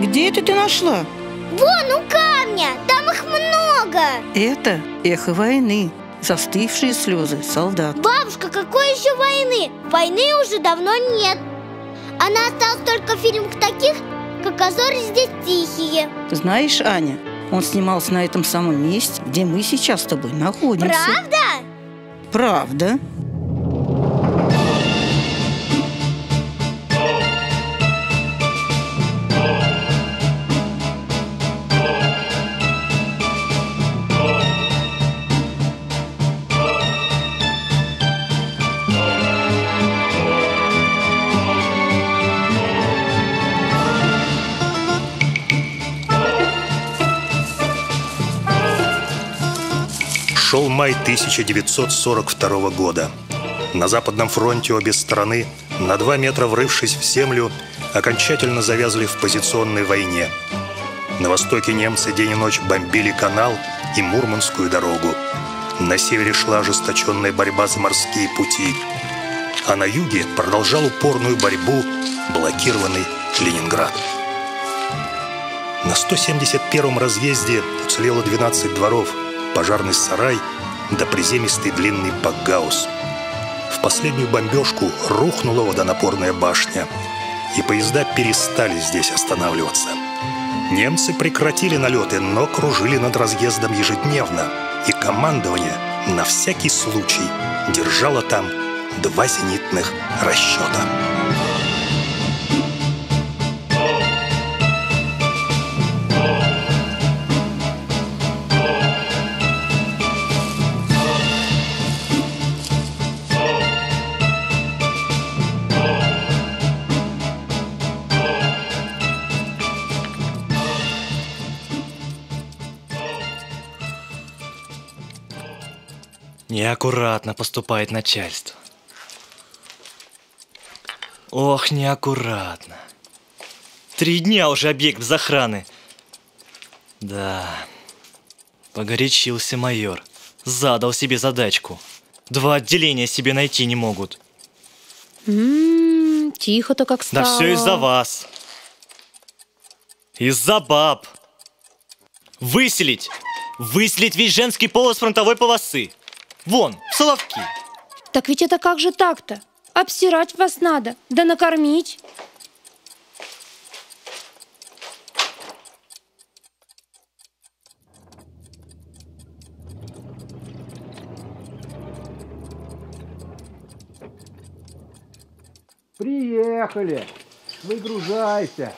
Где ты нашла? Вон у камня, там их много. Это эхо войны, застывшие слезы солдат. Бабушка, какой еще войны? Войны уже давно нет. Она осталась только в фильмах таких, как «А зори здесь тихие». Знаешь, Аня, он снимался на этом самом месте, где мы сейчас с тобой находимся. Правда? Правда. Шел май 1942 года. На Западном фронте обе стороны, на 2 метра врывшись в землю, окончательно завязли в позиционной войне. На востоке немцы день и ночь бомбили канал и Мурманскую дорогу. На севере шла ожесточенная борьба за морские пути. А на юге продолжал упорную борьбу блокированный Ленинград. На 171-м разъезде уцелело 12 дворов, пожарный сарай да приземистый длинный пакгаус. В последнюю бомбежку рухнула водонапорная башня, и поезда перестали здесь останавливаться. Немцы прекратили налеты, но кружили над разъездом ежедневно, и командование на всякий случай держало там 2 зенитных расчета. Неаккуратно поступает начальство. Ох, неаккуратно. 3 дня уже объект без охраны. Да, погорячился майор. Задал себе задачку. 2 отделения себе найти не могут. Тихо-то как стало. Да все из-за вас. Из-за баб. Выселить. Выселить весь женский пол из фронтовой полосы. Вон, соловки. Так ведь это как же так-то? Обсирать вас надо, да накормить. Приехали. Выгружайся.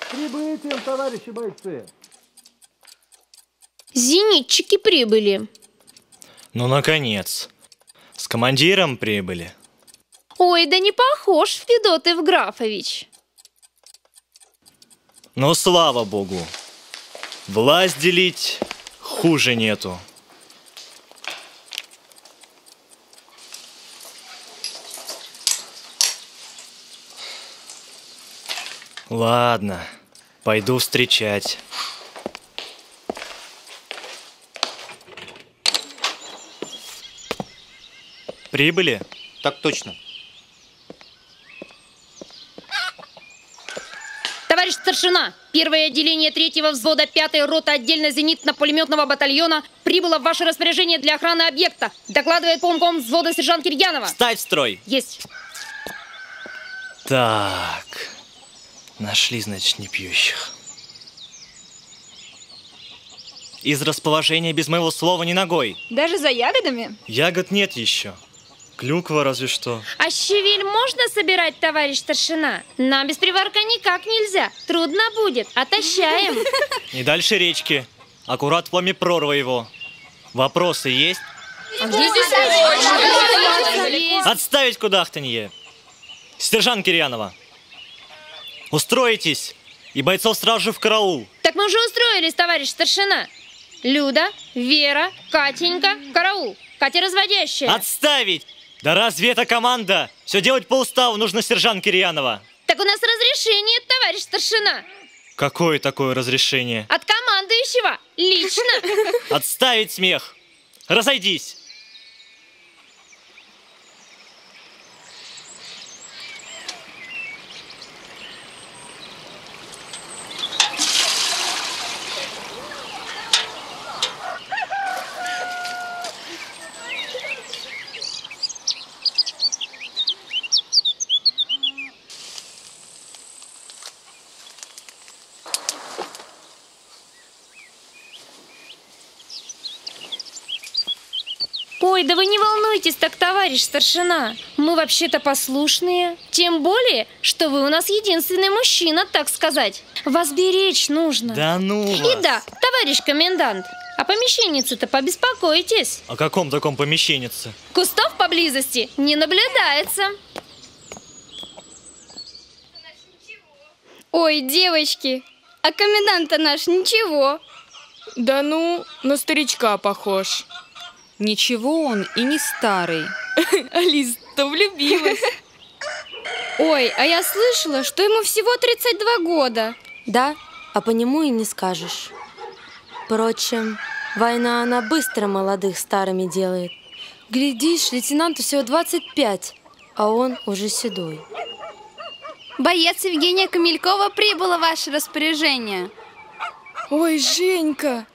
С прибытием, товарищи бойцы. Зенитчики прибыли. Ну, наконец. С командиром прибыли. Ой, да не похож Федот Евграфович. Ну, слава богу. Власть делить хуже нету. Ладно, пойду встречать. Прибыли? Так точно. Товарищ старшина, первое отделение 3-го взвода 5-й роты отдельно-зенитно-пулеметного батальона прибыло в ваше распоряжение для охраны объекта. Докладывает полком взвода сержант Кирьянова. Встать в строй. Есть. Так. Нашли, значит, непьющих. Из расположения без моего слова ни ногой. Даже за ягодами? Ягод нет еще. Клюква разве что. А щавель можно собирать, товарищ старшина? Нам без приварка никак нельзя. Трудно будет. Отощаем. И дальше речки. Аккурат в пламе прорва его. Вопросы есть? Отставить кудахтанье. Сержант Кирьянова, устроитесь, и бойцов сразу же в караул. Так мы уже устроились, товарищ старшина. Люда, Вера, Катенька, караул. Катя разводящая. Отставить! Да разве это команда? Все делать по уставу нужно, сержант Кирьянова. Так у нас разрешение, товарищ старшина. Какое такое разрешение? От командующего. Лично. Отставить смех. Разойдись. Ой, да вы не волнуйтесь так, товарищ старшина. Мы вообще-то послушные. Тем более, что вы у нас единственный мужчина, так сказать. Вас беречь нужно. Да ну вас. И да, товарищ комендант, о помещеннице-то побеспокойтесь. О каком таком помещеннице? Кустов поблизости не наблюдается. Ой, девочки, а комендант-то наш ничего. Да ну, на старичка похож. Ничего он и не старый. Алиса-то влюбилась. Ой, а я слышала, что ему всего 32 года. Да, а по нему и не скажешь. Впрочем, война она быстро молодых старыми делает. Глядишь, лейтенанту всего 25, а он уже седой. Боец Евгения Комелькова прибыла в ваше распоряжение. Ой, Женька!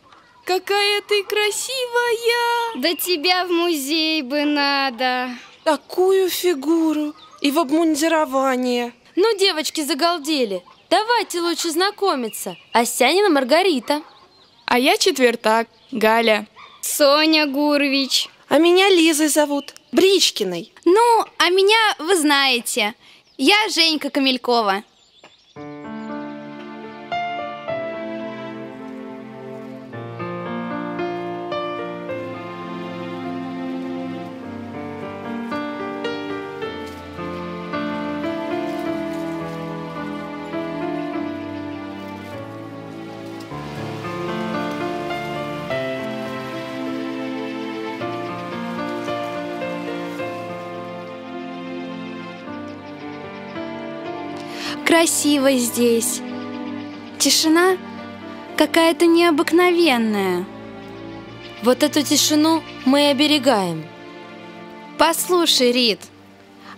Какая ты красивая! Да тебя в музей бы надо. Такую фигуру и в обмундирование. Ну, девочки загалдели. Давайте лучше знакомиться. Осянина Маргарита. А я четвертак. Галя. Соня Гурвич. А меня Лизой зовут. Бричкиной. Ну, а меня вы знаете. Я Женька Комелькова. Красиво здесь. Тишина какая-то необыкновенная. Вот эту тишину мы и оберегаем. Послушай, Рит,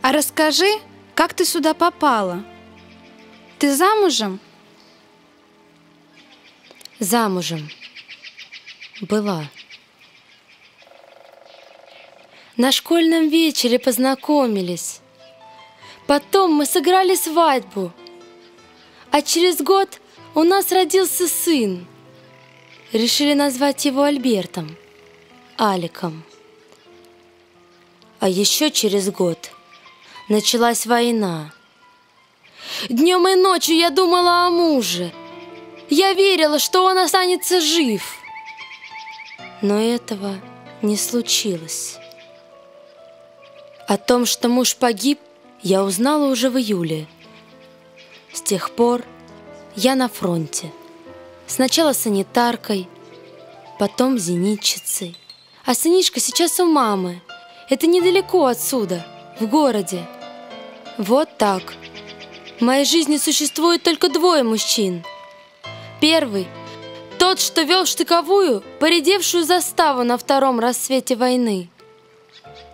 а расскажи, как ты сюда попала? Ты замужем? Замужем. Была. На школьном вечере познакомились. Потом мы сыграли свадьбу. А через год у нас родился сын. Решили назвать его Альбертом, Аликом. А еще через год началась война. Днем и ночью я думала о муже. Я верила, что он останется жив. Но этого не случилось. О том, что муж погиб, я узнала уже в июле. С тех пор я на фронте. Сначала санитаркой, потом зенитчицей. А сынишка сейчас у мамы. Это недалеко отсюда, в городе. Вот так. В моей жизни существует только двое мужчин. Первый – тот, что вел штыковую, поредевшую заставу на втором рассвете войны.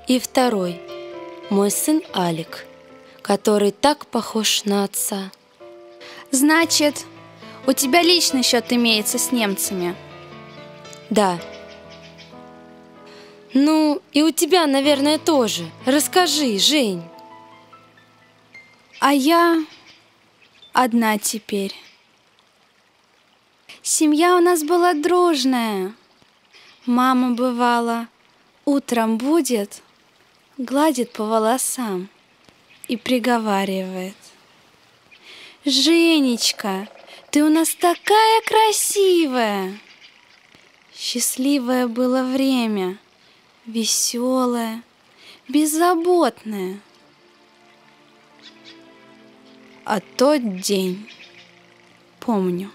И второй – мой сын Алик, который так похож на отца. Значит, у тебя личный счет имеется с немцами? Да. Ну, и у тебя, наверное, тоже. Расскажи, Жень. А я одна теперь. Семья у нас была дружная. Мама, бывало, утром будет, гладит по волосам и приговаривает: «Женечка, ты у нас такая красивая!» Счастливое было время, веселое, беззаботное. А тот день помню.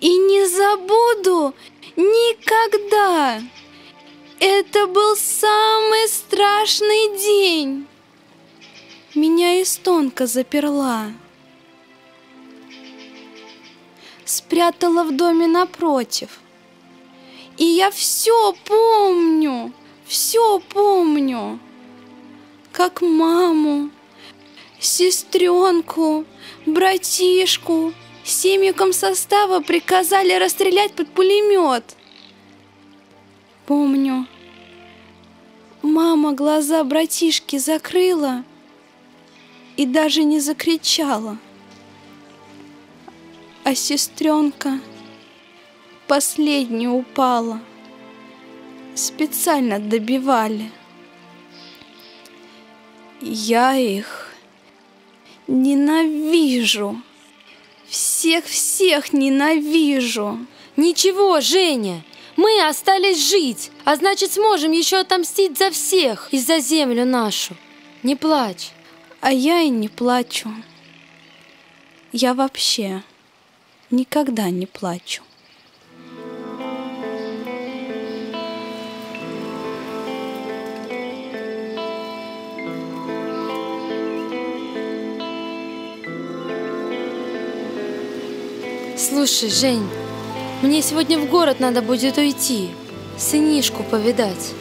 И не забуду никогда. Это был самый страшный день. Меня эстонка заперла. Спрятала в доме напротив. И я все помню, все помню. Как маму, сестренку, братишку. Семью комсостава приказали расстрелять под пулемет. Помню, мама глаза братишки закрыла и даже не закричала. А сестренка последняя упала. Специально добивали. Я их ненавижу. Всех-всех ненавижу. Ничего, Женя, мы остались жить, а значит, сможем еще отомстить за всех и за землю нашу. Не плачь. А я и не плачу. Я вообще никогда не плачу. Слушай, Жень, мне сегодня в город надо будет уйти, сынишку повидать.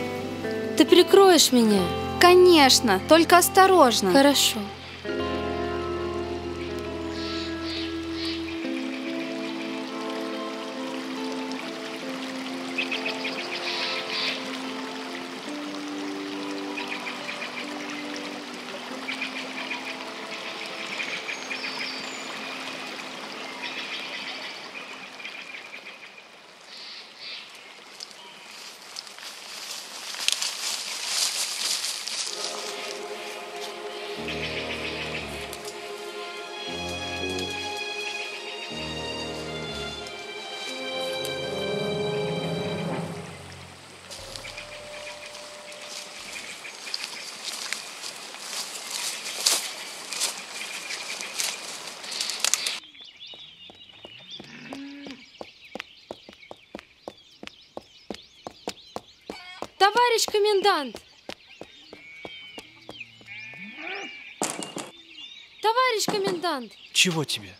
Ты прикроешь меня? Конечно, только осторожно. Хорошо. Товарищ комендант! Товарищ комендант! Чего тебе?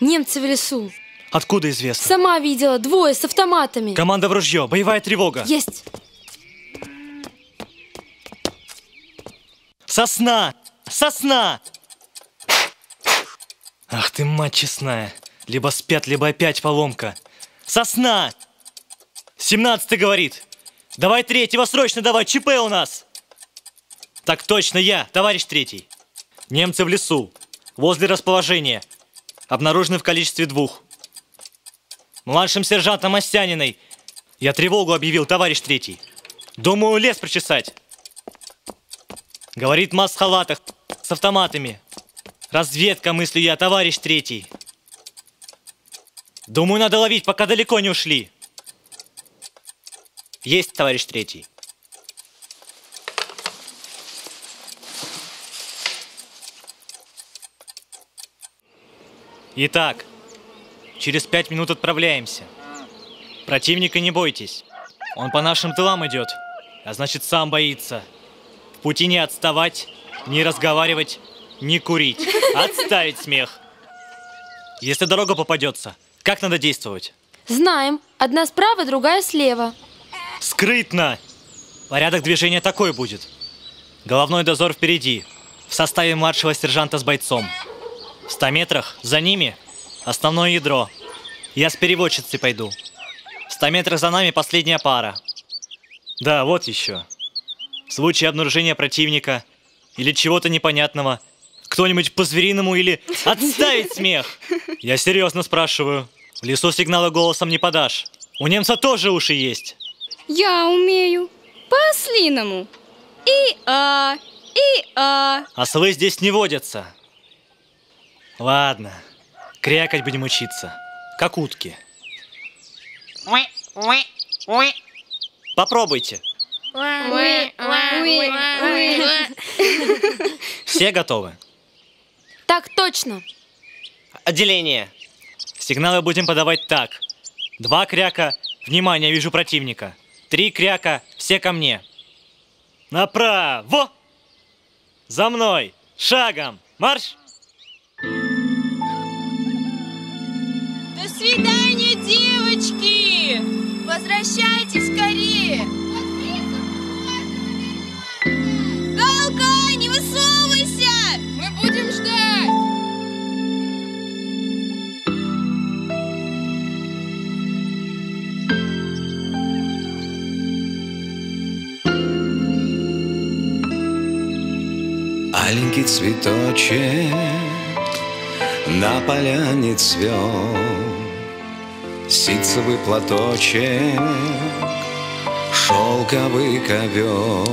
Немцы в лесу. Откуда известно? Сама видела, двое с автоматами. Команда в ружье, боевая тревога. Есть! Сосна! Сосна! Ах ты, мать честная! Либо спят, либо опять поломка. Сосна! 17-й говорит. Давай третьего, срочно давай, ЧП у нас. Так точно, я, товарищ третий. Немцы в лесу, возле расположения. Обнаружены в количестве двух. Младшим сержантом Осяниной. Я тревогу объявил, товарищ третий. Думаю, лес прочесать. Говорит, масс в халатах, с автоматами. Разведка, мыслю я, товарищ третий. Думаю, надо ловить, пока далеко не ушли. Есть, товарищ третий. Итак, через 5 минут отправляемся. Противника не бойтесь. Он по нашим тылам идет, а значит, сам боится. В пути не отставать, не разговаривать, не курить. Отставить смех. Если дорога попадется, как надо действовать? Знаем. Одна справа, другая слева. Скрытно! Порядок движения такой будет. Головной дозор впереди, в составе младшего сержанта с бойцом. В 100 метрах за ними основное ядро. Я с переводчицей пойду. В 100 метрах за нами последняя пара. Да, вот еще. В случае обнаружения противника или чего-то непонятного, кто-нибудь по-звериному или... Отставить смех! Я серьезно спрашиваю. В лесу сигналы голосом не подашь. У немца тоже уши есть. Я умею. По-ослиному. И-а, и-а. Ослы здесь не водятся. Ладно. Крякать будем учиться. Как утки. Попробуйте. Все готовы? Так точно. Отделение. Сигналы будем подавать так. 2 кряка. Внимание, вижу противника. 3 кряка. Все ко мне. Направо. За мной. Шагом. Марш. До свидания, девочки. Возвращайтесь скорее. Галка, не высовывайся. Мы будем ждать. Маленький цветочек на поляне цвел, ситцевый платочек, шелковый ковер.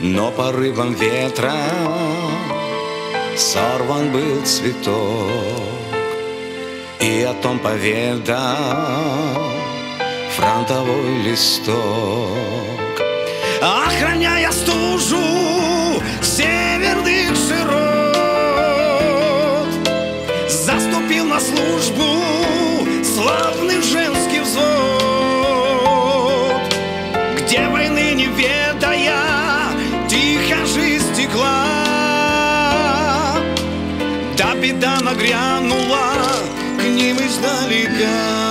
Но порывом ветра сорван был цветок, и о том поведал фронтовой листок. Охраняя стужу северных широт, заступил на службу славный женский взвод, где войны не ведая тихо жизнь текла. Да беда нагрянула к ним издалека.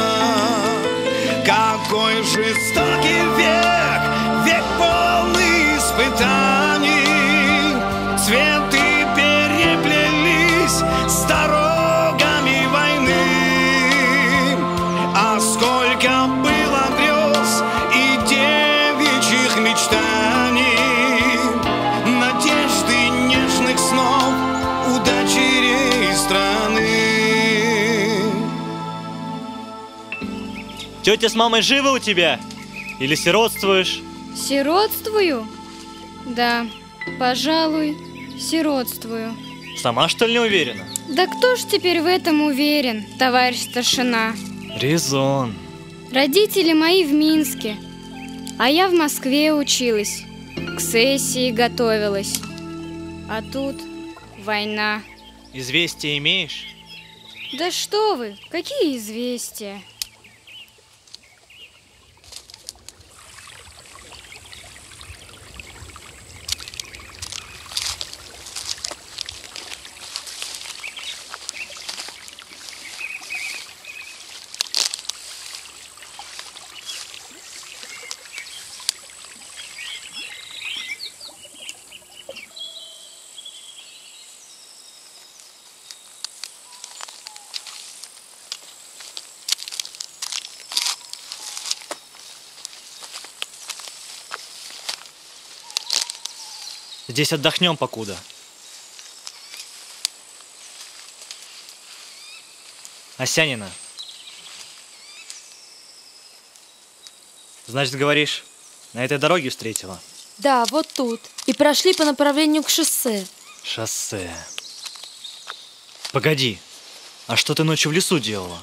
Какой жестокий век, век полный испытаний. Цветы переплелись с дорогами войны, а сколько было грез и девичьих мечтаний, надежды, нежных снов у дочерей страны. Тетя с мамой жива у тебя? Или сиротствуешь? Сиротствую? Да, пожалуй. Сиротствую. Сама, что ли, не уверена? Да кто ж теперь в этом уверен, товарищ старшина? Резон. Родители мои в Минске, а я в Москве училась, к сессии готовилась. А тут война. Известия имеешь? Да что вы, какие известия? Здесь отдохнем покуда. Осянина. Значит, говоришь, на этой дороге встретила? Да, вот тут. И прошли по направлению к шоссе. Шоссе. Погоди, а что ты ночью в лесу делала?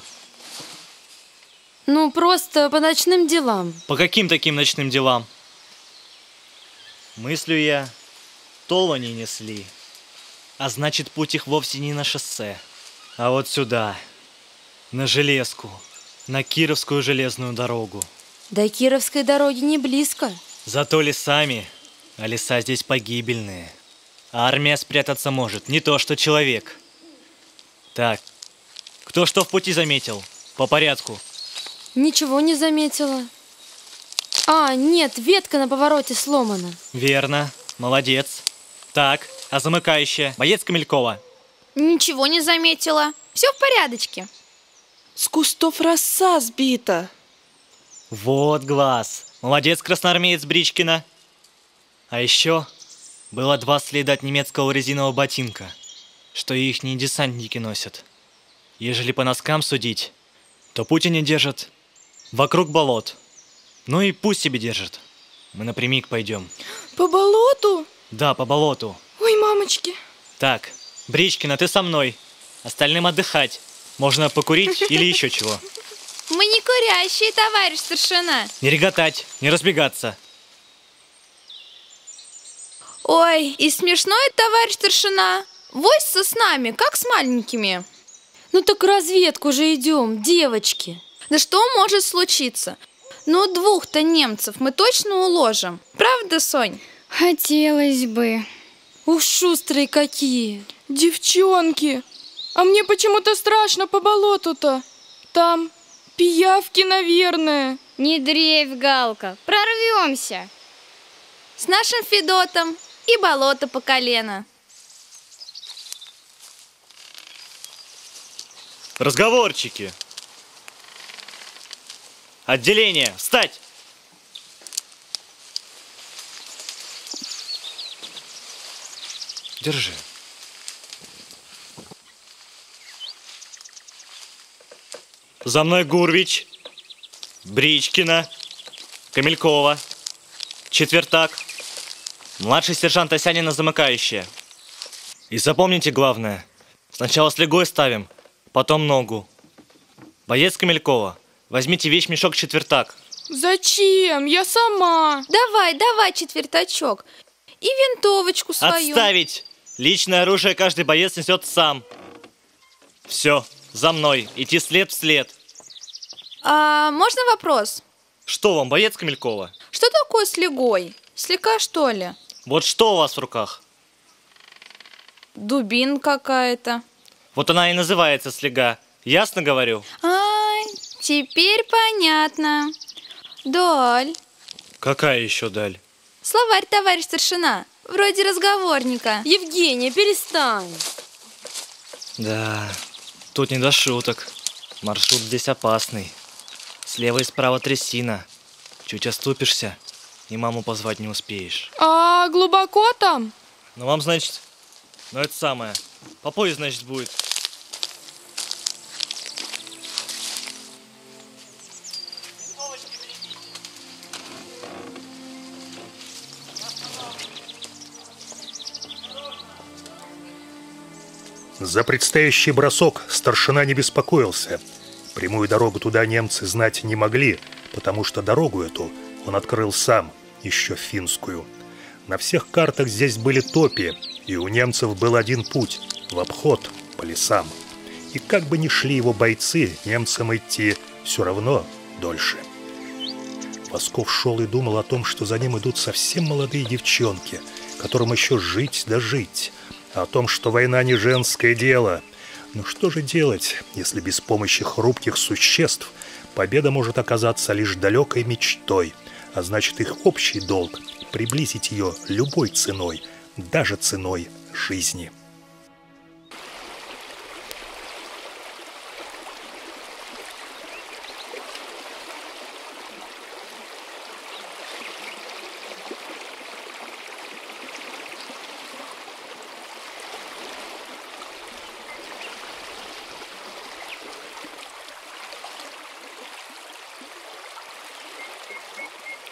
Ну, просто по ночным делам. По каким таким ночным делам? Мыслю я... Толу они несли, а значит, путь их вовсе не на шоссе, а вот сюда, на железку, на Кировскую железную дорогу. До Кировской дороги не близко. Зато лесами, а леса здесь погибельные. А армия спрятаться может, не то что человек. Так, кто что в пути заметил? По порядку. Ничего не заметила. А, нет, ветка на повороте сломана. Верно, молодец. Так, а замыкающая? Боец Комелькова. Ничего не заметила. Все в порядочке. С кустов роса сбита. Вот глаз. Молодец, красноармеец Бричкина. А еще было два следа от немецкого резинового ботинка, что ихние десантники носят. Ежели по носкам судить, то путь они держат вокруг болот. Ну и пусть себе держат. Мы напрямик пойдем. По болоту? Да, по болоту. Ой, мамочки. Так, Бричкина, ты со мной. Остальным отдыхать. Можно покурить или еще чего. Мы не курящие, товарищ старшина. Не реготать, не разбегаться. Ой, и смешной, товарищ старшина. Возится с нами, как с маленькими. Ну так разведку же идем, девочки. Да что может случиться? Ну двух-то немцев мы точно уложим. Правда, Сонь? Хотелось бы. Уж шустрые какие. Девчонки, а мне почему-то страшно по болоту-то. Там пиявки, наверное. Не дрейфь, Галка, прорвемся. С нашим Федотом и болото по колено. Разговорчики. Отделение, встать! Держи. За мной Гурвич, Бричкина, Комелькова, Четвертак, младший сержант Осянина замыкающая. И запомните главное, сначала слегой ставим, потом ногу. Боец Комелькова, возьмите вещмешок Четвертак. Зачем? Я сама. Давай, давай, Четвертачок. И винтовочку свою. Отставить! Личное оружие каждый боец несет сам. Все, за мной. Идти след в след. А можно вопрос? Что вам, боец Комелькова? Что такое слегой? Слега, что ли? Вот что у вас в руках? Дубин какая-то. Вот она и называется слега. Ясно говорю? Теперь понятно. Даль. Какая еще даль? Словарь, товарищ старшина. Вроде разговорника. Евгения, перестань. Да, тут не до шуток. Маршрут здесь опасный. Слева и справа трясина. Чуть оступишься, и маму позвать не успеешь. А глубоко там? Ну вам, значит, ну это самое. По пояс, значит, будет. За предстоящий бросок старшина не беспокоился. Прямую дорогу туда немцы знать не могли, потому что дорогу эту он открыл сам, еще финскую. На всех картах здесь были топи, и у немцев был один путь – в обход по лесам. И как бы ни шли его бойцы, немцам идти все равно дольше. Васков шел и думал о том, что за ним идут совсем молодые девчонки, которым еще жить да жить. О том, что война не женское дело. Но что же делать, если без помощи хрупких существ победа может оказаться лишь далекой мечтой, а значит их общий долг – приблизить ее любой ценой, даже ценой жизни.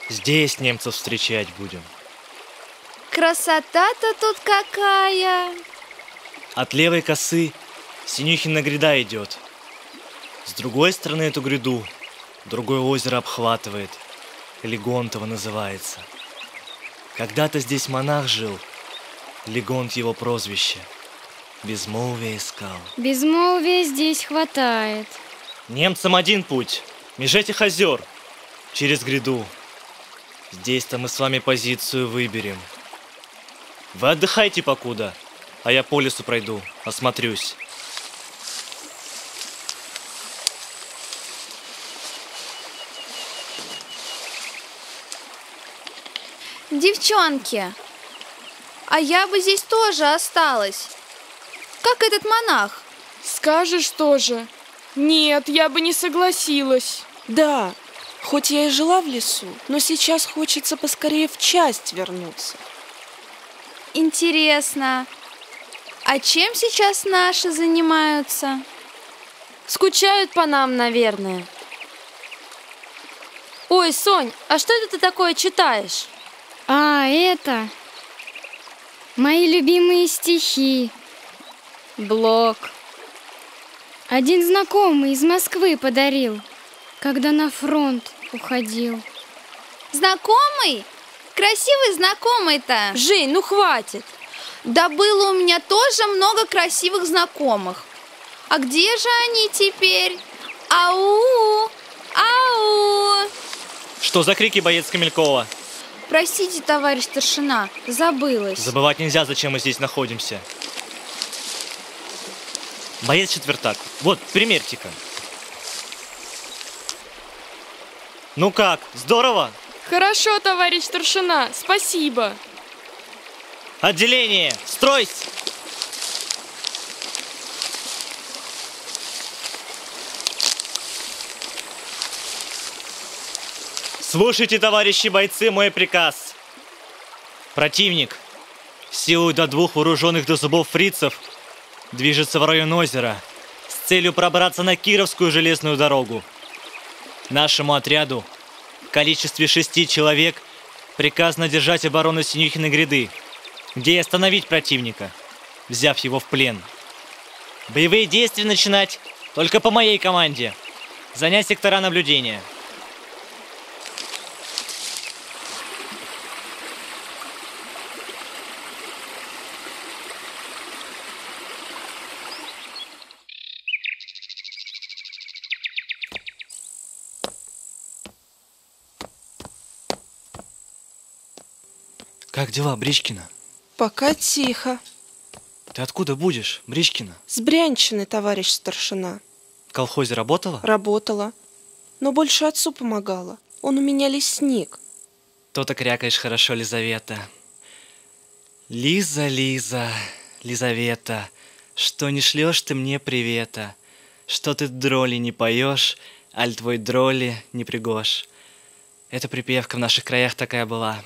Здесь немцев встречать будем. Красота-то тут какая! От левой косы Синюхина гряда идет. С другой стороны эту гряду другое озеро обхватывает. Легонтово называется. Когда-то здесь монах жил. Легонт его прозвище. Безмолвие искал. Безмолвия здесь хватает. Немцам один путь. Меж этих озер. Через гряду. Здесь-то мы с вами позицию выберем. Вы отдыхайте покуда, а я по лесу пройду, осмотрюсь. Девчонки, а я бы здесь тоже осталась. Как этот монах? Скажешь тоже? Нет, я бы не согласилась. Да, хоть я и жила в лесу, но сейчас хочется поскорее в часть вернуться. Интересно, а чем сейчас наши занимаются? Скучают по нам, наверное. Ой, Сонь, а что это ты такое читаешь? А, это мои любимые стихи. Блок. Один знакомый из Москвы подарил, когда на фронт уходил. Знакомый? Красивый знакомый-то. Жень, ну хватит. Да было у меня тоже много красивых знакомых. А где же они теперь? Ау! Ау! Что за крики, боец Комелькова? Простите, товарищ старшина, забылась. Забывать нельзя, зачем мы здесь находимся. Боец четвертак. Вот, примерьте-ка. Ну как, здорово? Хорошо, товарищ старшина, спасибо. Отделение, стройсь! Слушайте, товарищи бойцы, мой приказ. Противник силой до 2 вооруженных до зубов фрицев движется в район озера с целью пробраться на Кировскую железную дорогу. Нашему отряду в количестве 6 человек приказано держать оборону Синюхиной гряды, где и остановить противника, взяв его в плен. Боевые действия начинать только по моей команде. Занять сектора наблюдения. Как дела, Бричкина? Пока тихо. Ты откуда будешь, Бричкина? С Брянщины, товарищ старшина. В колхозе работала? Работала, но больше отцу помогала. Он у меня лесник. То-то крякаешь хорошо, Лизавета. Лиза, Лиза, Лизавета, что не шлешь ты мне привета? Что ты дроли не поешь, аль твой дроли не пригож. Эта припевка в наших краях такая была.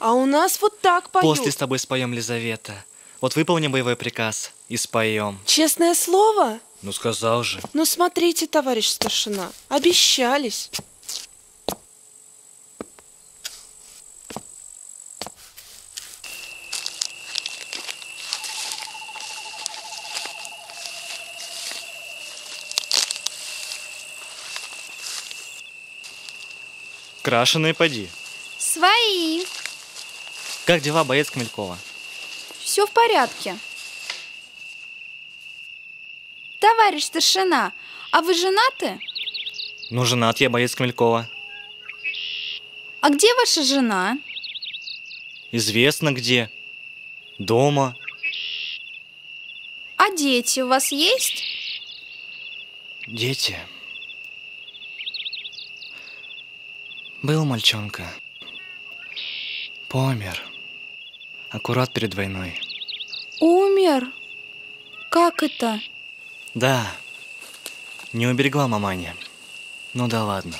А у нас вот так поют. После с тобой споем, Лизавета. Вот выполним боевой приказ и споем. Честное слово? Ну сказал же. Ну смотрите, товарищ старшина, обещались. Крашеные поди. Свои. Как дела, боец Комелькова? Все в порядке. Товарищ старшина, а вы женаты? Ну, женат я, боец Комелькова. А где ваша жена? Известно где. Дома. А дети у вас есть? Дети? Был мальчонка. Помер. Аккурат перед войной. Умер? Как это? Да, не уберегла маманя. Ну да ладно.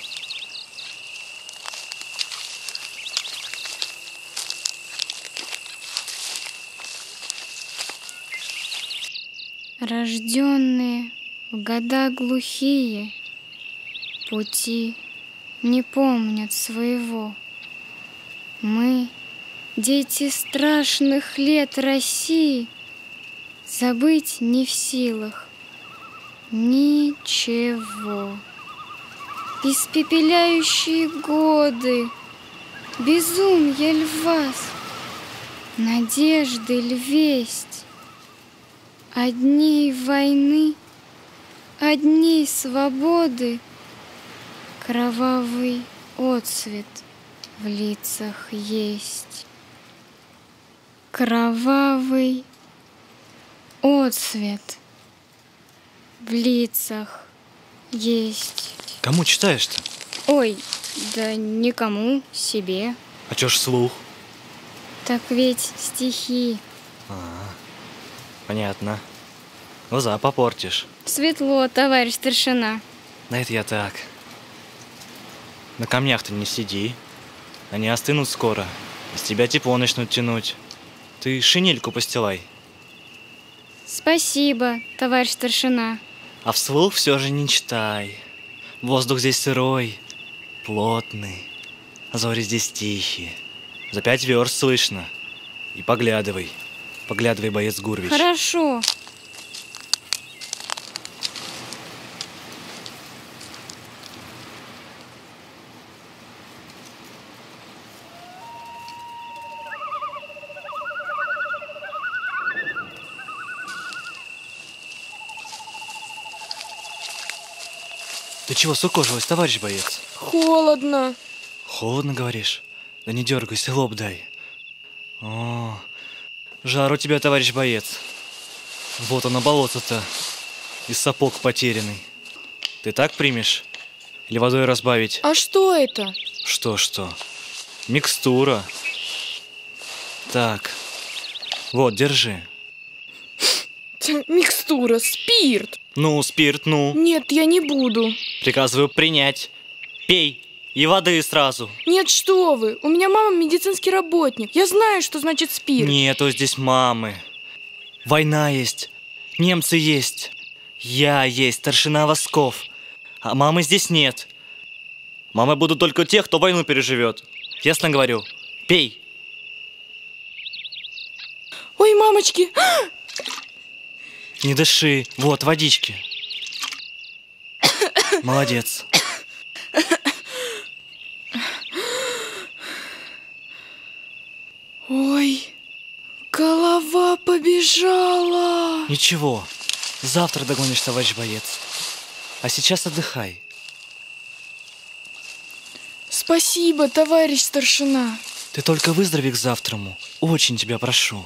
Рожденные в года глухие, пути не помнят своего. Мы, дети страшных лет России, забыть не в силах ничего. Испепеляющие годы, безумье львас, надежды львесть, одни войны, одни свободы, кровавый отсвет в лицах есть. Кровавый отсвет в лицах есть. Кому читаешь-то? Ой, да никому, себе. А чё ж вслух? Так ведь стихи. Понятно. Глаза попортишь. Светло, товарищ старшина. Да это я так. На камнях-то не сиди. Они остынут скоро. Из тебя тепло начнут тянуть. Ты шинельку постилай. Спасибо, товарищ старшина. А вслух все же не читай. Воздух здесь сырой, плотный. А зори здесь тихие. За 5 верст слышно. И поглядывай. Поглядывай, боец Гурвич. Хорошо. Ты чего скукожилась, товарищ боец? Холодно. Холодно, говоришь? Да не дергайся, лоб дай. О, жар у тебя, товарищ боец. Вот оно, болото-то. И сапог потерянный. Ты так примешь? Или водой разбавить? А что это? Что-что? Микстура. Так. Вот, держи. Микстура, спирт. Ну, спирт, ну. Нет, я не буду. Приказываю принять. Пей. И воды сразу. Нет, что вы. У меня мама медицинский работник. Я знаю, что значит спирт. Нету здесь мамы. Война есть. Немцы есть. Я есть, старшина Васков. А мамы здесь нет. Мамы будут только те, кто войну переживет. Ясно говорю. Пей. Ой, мамочки. Не дыши. Вот, водички. Молодец. Ой, голова побежала. Ничего. Завтра догонишь, товарищ боец. А сейчас отдыхай. Спасибо, товарищ старшина. Ты только выздорови к завтраму. Очень тебя прошу.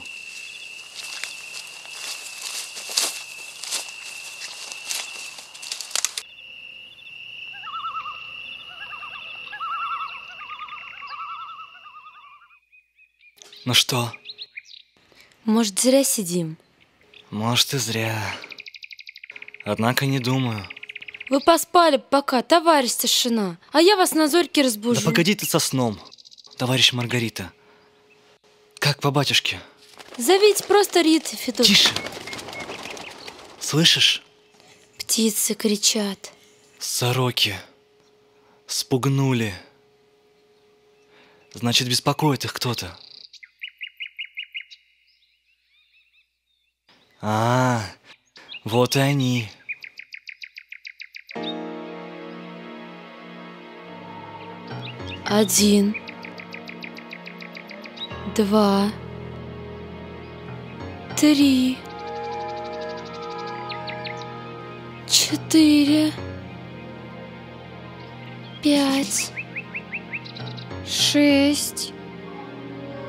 Ну что? Может, зря сидим? Может, и зря. Однако не думаю. Вы поспали пока, товарищ старшина. А я вас на зорьке разбужу. Да погоди ты со сном, товарищ Маргарита. Как по батюшке? Зовите просто Риты, Федот. Тише! Слышишь? Птицы кричат. Сороки. Спугнули. Значит, беспокоит их кто-то. А, вот и они. Один, два, три, 4, 5, 6,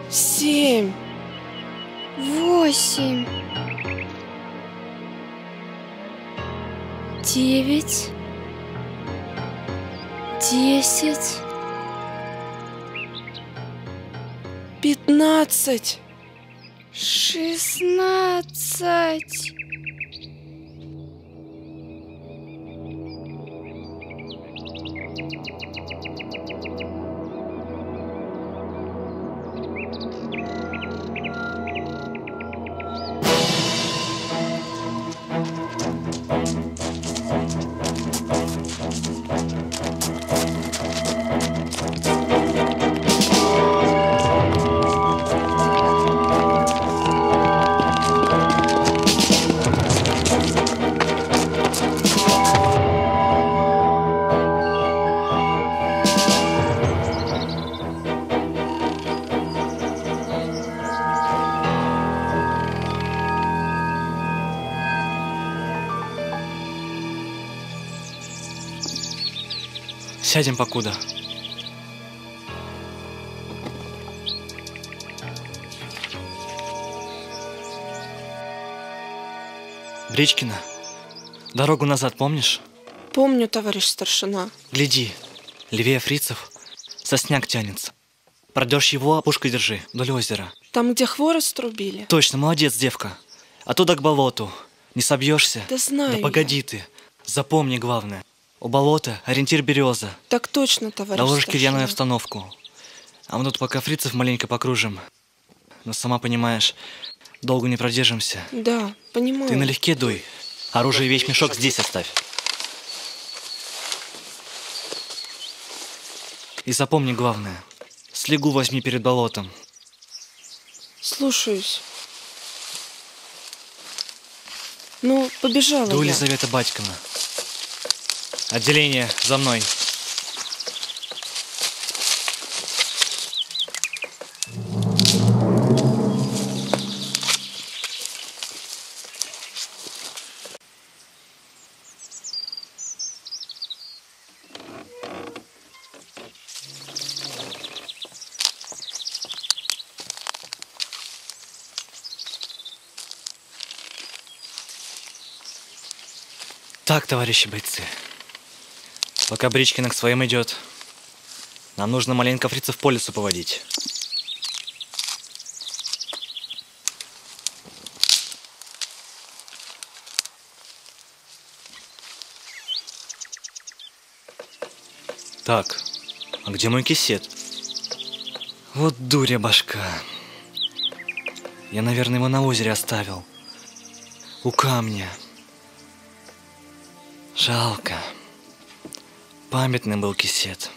7, 8. 9, 10, 15, 16. Сядем покуда. Бричкина, дорогу назад помнишь? Помню, товарищ старшина. Гляди, левее фрицев сосняк тянется. Пройдешь его, пушкой держи, вдоль озера. Там, где хворост трубили? Точно, молодец, девка. Оттуда к болоту. Не собьешься? Да знаю. Да погоди я. Ты. Запомни главное. У болота ориентир береза. Так точно, товарищ. Доложишь кирьяную обстановку. А мы тут пока фрицев маленько покружим. Но сама понимаешь, долго не продержимся. Да, понимаю. Ты налегке дуй. Оружие и вещмешок здесь оставь. И запомни главное. Слегу возьми перед болотом. Слушаюсь. Ну, побежала я. Дуй, Елизавета Батькина. Отделение, за мной. Так, товарищи бойцы, пока Бричкина к своим идет, нам нужно маленько фрицев по лесу поводить. Так, а где мой кисет? Вот дуря башка. Я, наверное, его на озере оставил. У камня. Жалко. Памятный был кисет.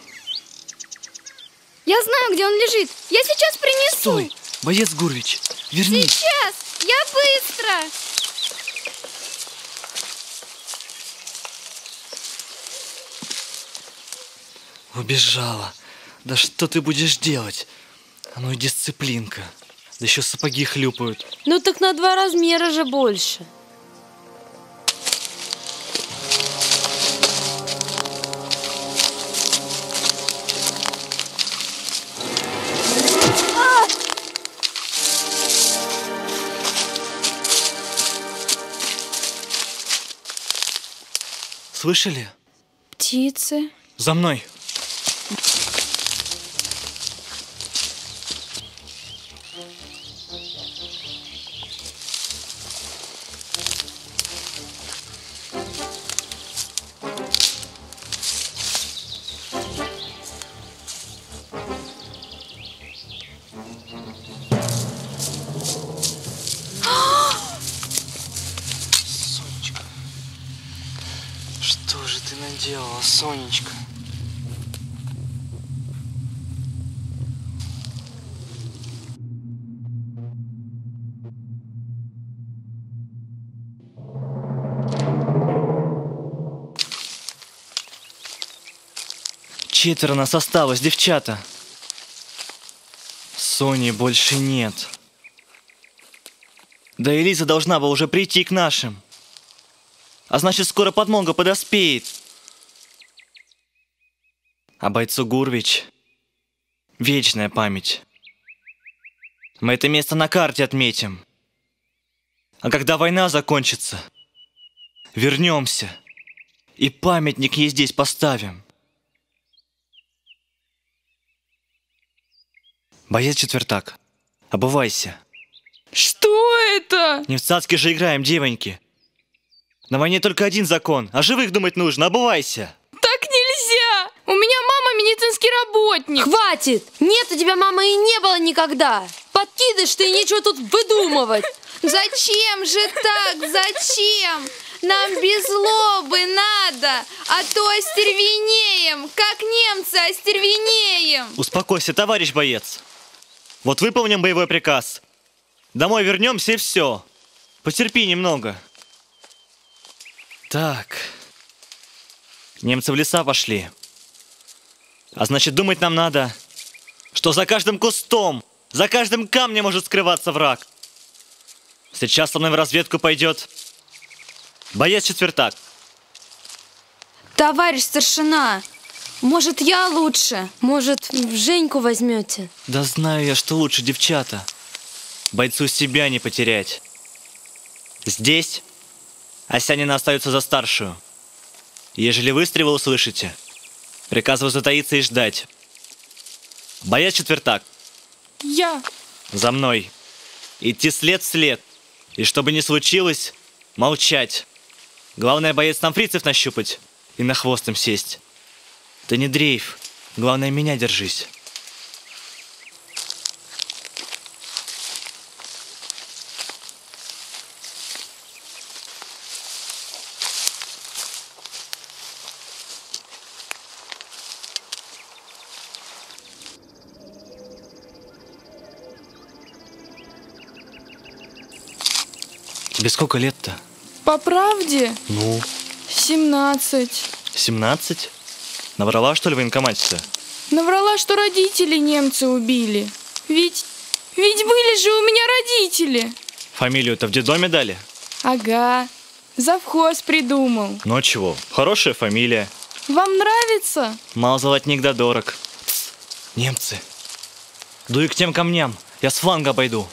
Я знаю, где он лежит. Я сейчас принесу. Стой, боец Гурвич, верни. Сейчас, я быстро. Убежала. Да что ты будешь делать? А ну и дисциплинка. Да еще сапоги хлюпают. Ну так на 2 размера же больше. Слышали? Птицы. За мной. Сонечка. Четверо нас осталось, девчата. Сони больше нет. Да и Лиза должна была уже прийти к нашим. А значит, скоро подмога подоспеет. А бойцу Гурвич вечная память. Мы это место на карте отметим. А когда война закончится, вернемся и памятник ей здесь поставим. Боец Четвертак, обувайся. Что это? Не в цацки же играем, девоньки. На войне только один закон, а живых думать нужно, обувайся. У меня мама медицинский работник. Хватит! Нет у тебя мамы и не было никогда. Подкидыш ты и нечего тут выдумывать. Зачем же так? Зачем? Нам без злобы надо, а то остервенеем, как немцы остервенеем. Успокойся, товарищ боец. Вот выполним боевой приказ. Домой вернемся и все. Потерпи немного. Так. Немцы в леса пошли. А значит, думать нам надо, что за каждым кустом, за каждым камнем может скрываться враг. Сейчас со мной в разведку пойдет боец Четвертак. Товарищ старшина, может, я лучше? Может, Женьку возьмете? Да знаю я, что лучше, девчата. Бойцу себя не потерять. Здесь Осянина остается за старшую. Ежели выстрелы услышите, приказываю затаиться и ждать. Боец четвертак. Я. За мной. Идти след в след. И что бы ни случилось, молчать. Главное, боец, там фрицев нащупать и на хвост им сесть. Ты не дрейф. Главное, меня держись. Тебе сколько лет-то? По правде? Ну? 17. 17? Наврала, что ли, военкомате-то? Наврала, что родители немцы убили. Ведь были же у меня родители. Фамилию-то в детдоме дали? Ага. Завхоз придумал. Ну чего? Хорошая фамилия. Вам нравится? Мал золотник да дорог. Пс, немцы. Дуй к тем камням. Я с фланга обойду.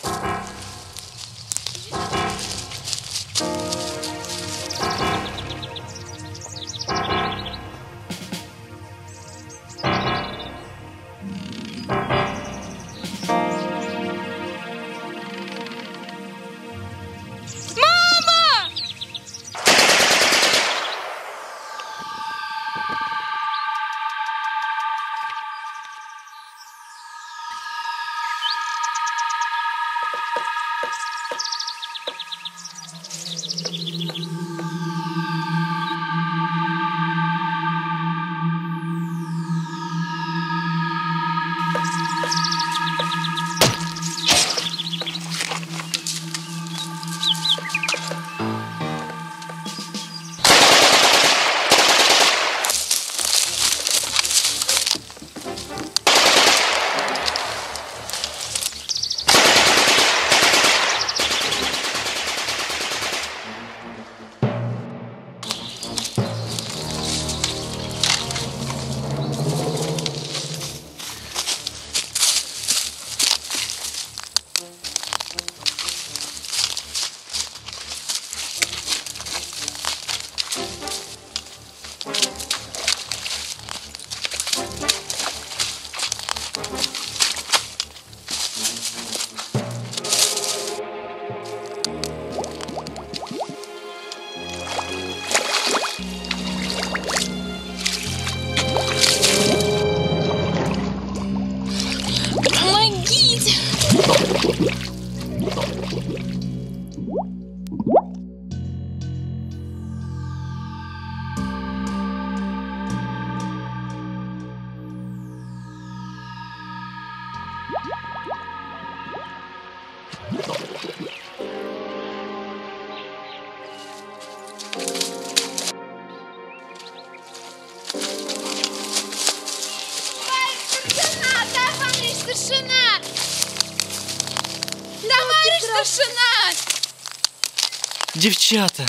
Девчата,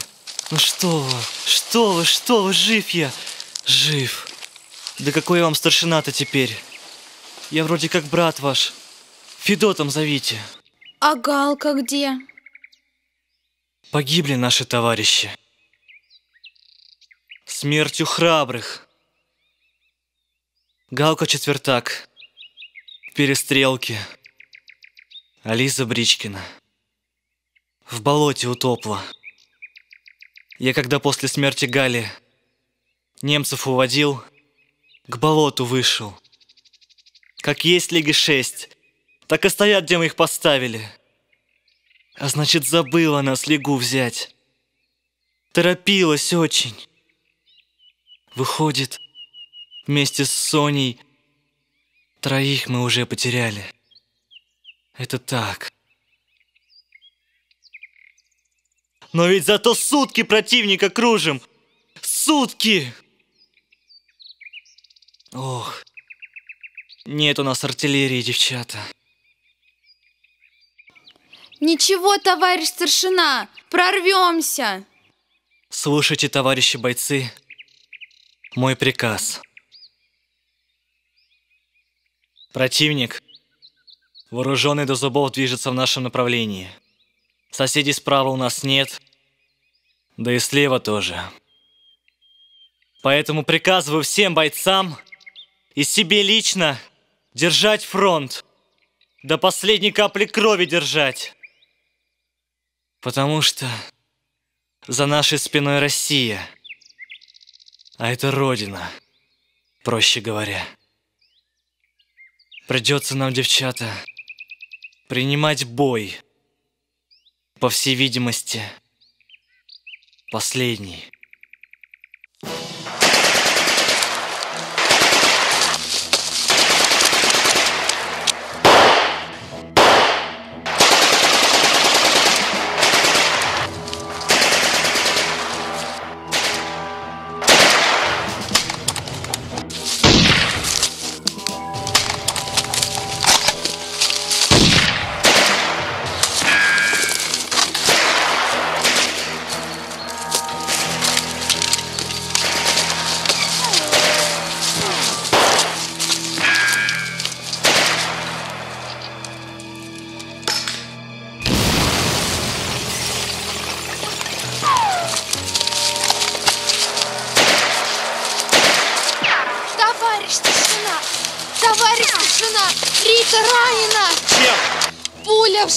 ну что вы, жив я, жив. Да какой я вам старшина-то теперь? Я вроде как брат ваш. Федотом зовите. А Галка где? Погибли наши товарищи. Смертью храбрых. Галка четвертак. В перестрелке. А Лиза Бричкина в болоте утопла. Я когда после смерти Гали немцев уводил, к болоту вышел. Как есть Лиги-6, так и стоят, где мы их поставили. А значит, забыла нас Лигу взять. Торопилась очень. Выходит, вместе с Соней троих мы уже потеряли. Это так. Но ведь зато сутки противника кружим. Сутки! Ох, нет у нас артиллерии, девчата. Ничего, товарищ старшина, прорвемся. Слушайте, товарищи бойцы, мой приказ. Противник, вооруженный до зубов, движется в нашем направлении. Соседей справа у нас нет, да и слева тоже. Поэтому приказываю всем бойцам и себе лично Держать фронт. До последней капли крови держать. Потому что за нашей спиной Россия. А это Родина, проще говоря. Придется нам, девчата, принимать бой. По всей видимости, последний.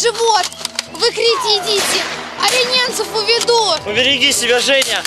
Живот! Вы к Рите идите! А я немцев уведу! Побереги себя, Женя!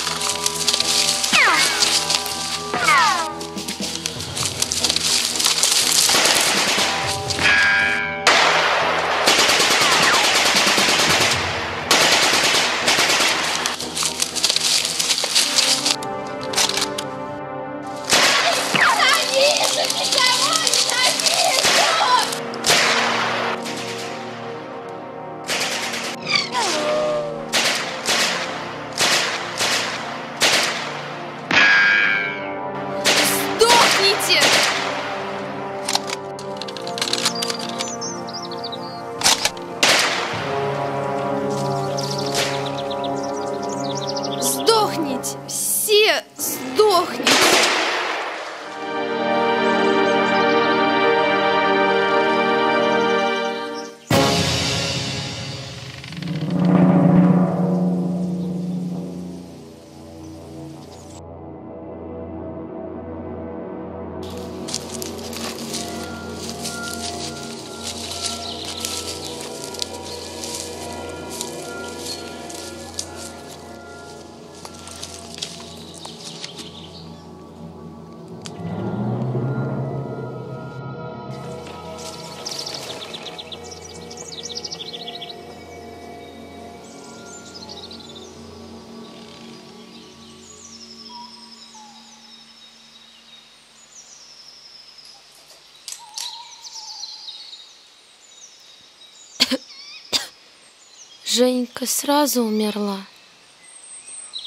Женька сразу умерла?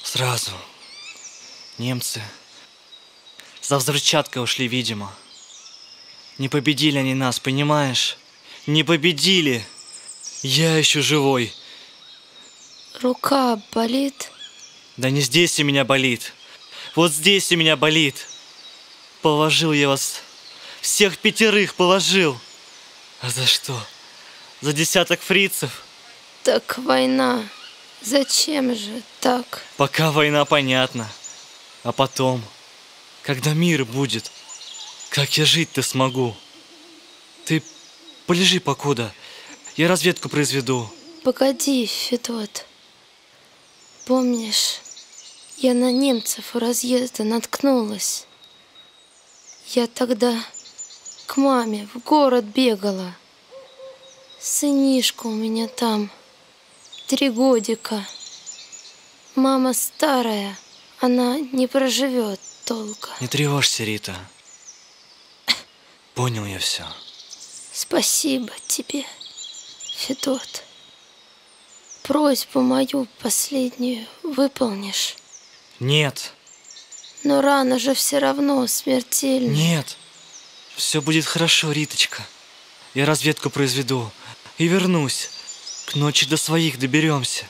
Сразу. Немцы за взрывчаткой ушли, видимо. Не победили они нас, понимаешь? Не победили. Я еще живой. Рука болит? Да не здесь у меня болит. Вот здесь у меня болит. Положил я вас. Всех пятерых положил. А за что? За десяток фрицев? Так война. Зачем же так? Пока война, понятно. А потом, когда мир будет, как я жить-то смогу? Ты полежи покуда. Я разведку произведу. Погоди, Федот. Помнишь, я на немцев у разъезда наткнулась. Я тогда к маме в город бегала. Сынишка у меня там. 3 годика. Мама старая, она не проживет толком. Не тревожься, Рита. Понял я все. Спасибо тебе, Федот. Просьбу мою последнюю выполнишь? Нет. Но рана же все равно смертельная. Нет. Все будет хорошо, Риточка. Я разведку произведу и вернусь. К ночи до своих доберемся.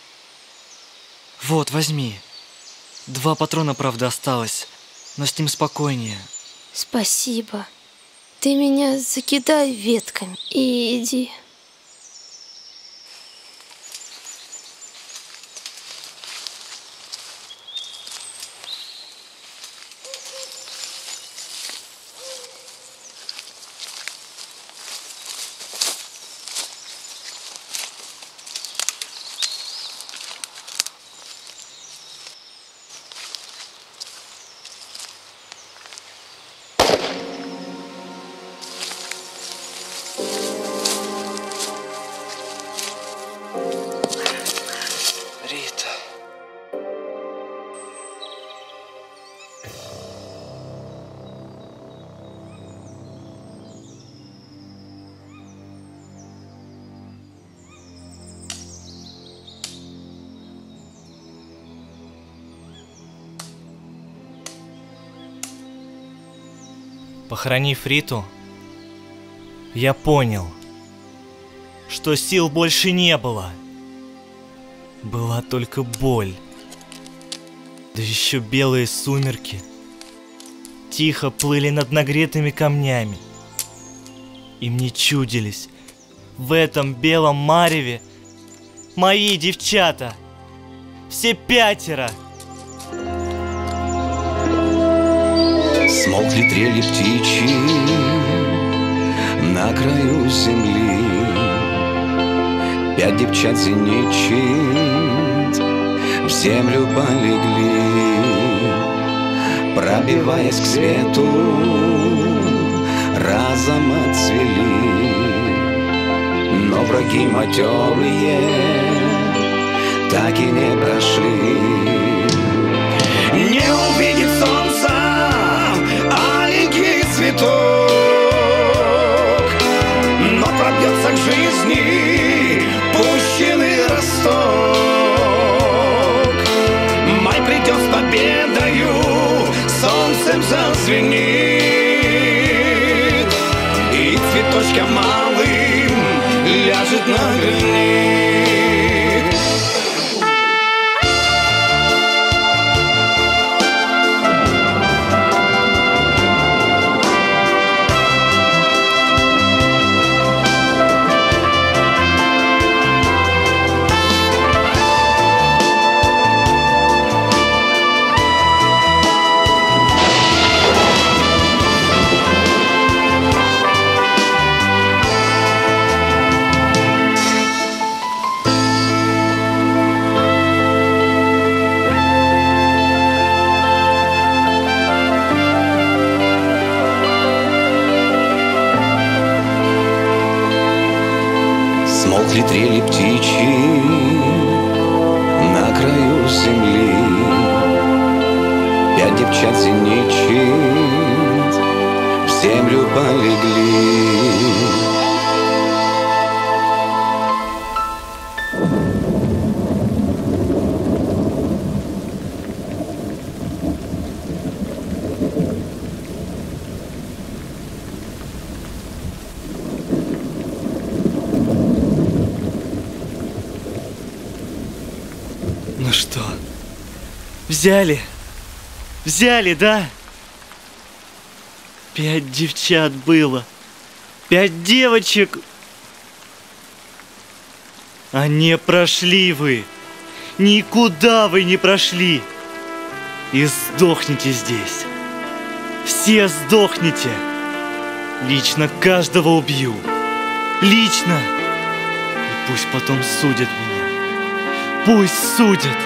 Вот, возьми. 2 патрона, правда, осталось, но с ним спокойнее. Спасибо. Ты меня закидай ветками и иди. Похоронив Риту, я понял, что сил больше не было. Была только боль. Да еще белые сумерки тихо плыли над нагретыми камнями. И мне чудились в этом белом мареве мои девчата. Все пятеро. Смолкли трели птичьи на краю земли. Пять девчат зеничит в землю полегли, пробиваясь к свету, разом отцвели. Но враги матерые так и не прошли. Не увидит солнца аленький цветок, но пробьется к жизни пущенный росток. Май придет с победою, солнцем зазвенит, и цветочком малым ляжет на гранит. Трели птичьи на краю земли. Пять девчат зеничит в землю полегли. Ну что, взяли? Взяли, да? Пять девчат было. Пять девочек. А не прошли вы. Никуда вы не прошли. И сдохните здесь. Все сдохните. Лично каждого убью. Лично. И пусть потом судят меня. Пусть судят!